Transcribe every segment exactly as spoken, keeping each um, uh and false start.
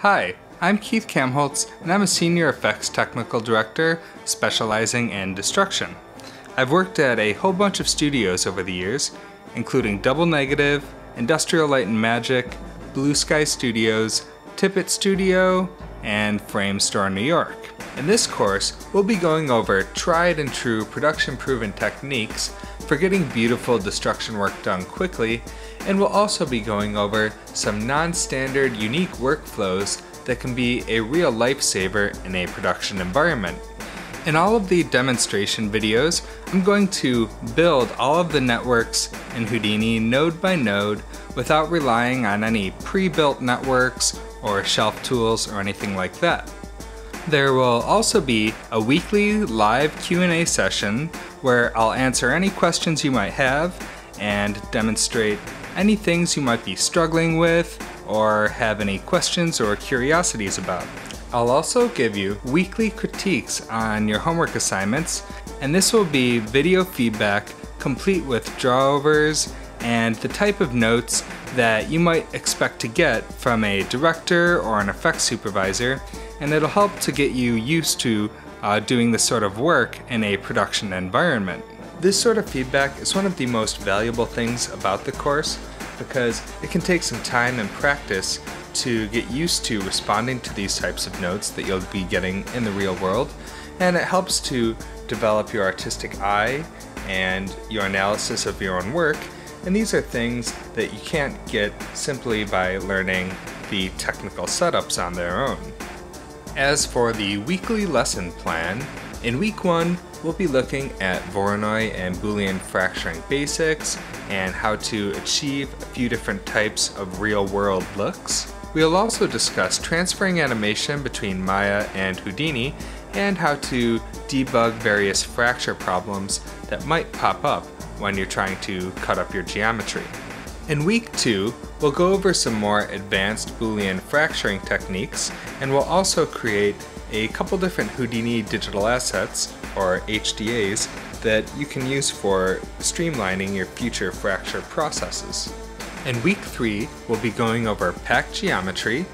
Hi, I'm Keith Kamholtz, and I'm a Senior Effects Technical Director specializing in destruction. I've worked at a whole bunch of studios over the years, including Double Negative, Industrial Light and Magic, Blue Sky Studios, Tippett Studio, and Framestore New York. In this course, we'll be going over tried and true production-proven techniques for getting beautiful destruction work done quickly, and we'll also be going over some non-standard unique workflows that can be a real lifesaver in a production environment. In all of the demonstration videos, I'm going to build all of the networks in Houdini node by node without relying on any pre-built networks or shelf tools or anything like that. There will also be a weekly live Q and A session where I'll answer any questions you might have and demonstrate any things you might be struggling with or have any questions or curiosities about. I'll also give you weekly critiques on your homework assignments, and this will be video feedback complete with drawovers and the type of notes that you might expect to get from a director or an effects supervisor, and it'll help to get you used to uh, doing this sort of work in a production environment. This sort of feedback is one of the most valuable things about the course because it can take some time and practice to get used to responding to these types of notes that you'll be getting in the real world, and it helps to develop your artistic eye and your analysis of your own work, and these are things that you can't get simply by learning the technical setups on their own. As for the weekly lesson plan, in week one, we'll be looking at Voronoi and Boolean fracturing basics and how to achieve a few different types of real-world looks. We'll also discuss transferring animation between Maya and Houdini and how to debug various fracture problems that might pop up when you're trying to cut up your geometry. In week two, we'll go over some more advanced Boolean fracturing techniques, and we'll also create a couple different Houdini digital assets, or H D As, that you can use for streamlining your future fracture processes. In week three, we'll be going over pack geometry,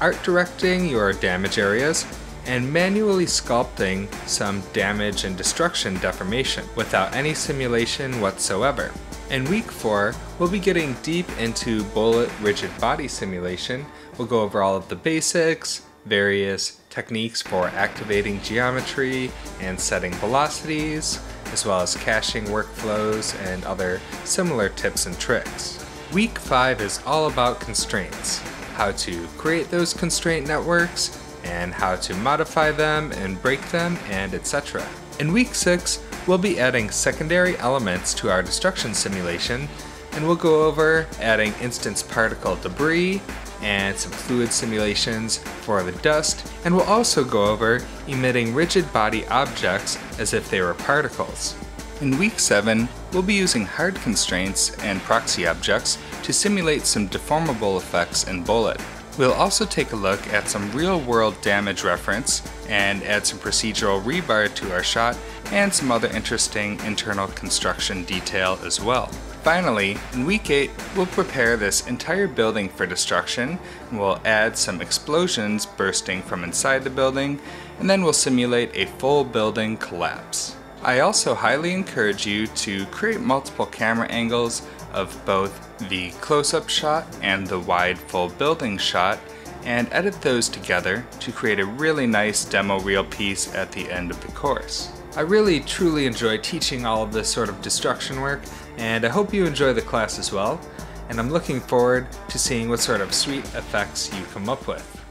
art directing your damage areas, and manually sculpting some damage and destruction deformation without any simulation whatsoever. In week four, we'll be getting deep into Bullet rigid body simulation. We'll go over all of the basics, various techniques for activating geometry and setting velocities, as well as caching workflows and other similar tips and tricks. Week five is all about constraints, how to create those constraint networks, and how to modify them and break them, and et cetera. In week six, we'll be adding secondary elements to our destruction simulation, and we'll go over adding instance particle debris and some fluid simulations for the dust, and we'll also go over emitting rigid body objects as if they were particles. In week seven, we'll be using hard constraints and proxy objects to simulate some deformable effects in Bullet. We'll also take a look at some real-world damage reference and add some procedural rebar to our shot and some other interesting internal construction detail as well. Finally, in week eight, we'll prepare this entire building for destruction, and we'll add some explosions bursting from inside the building, and then we'll simulate a full building collapse. I also highly encourage you to create multiple camera angles of both the close-up shot and the wide full building shot, and edit those together to create a really nice demo reel piece at the end of the course. I really truly enjoy teaching all of this sort of destruction work, and I hope you enjoy the class as well, and I'm looking forward to seeing what sort of sweet effects you come up with.